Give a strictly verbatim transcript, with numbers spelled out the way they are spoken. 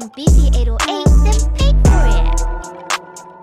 from beefy eight oh eight, then pay for it.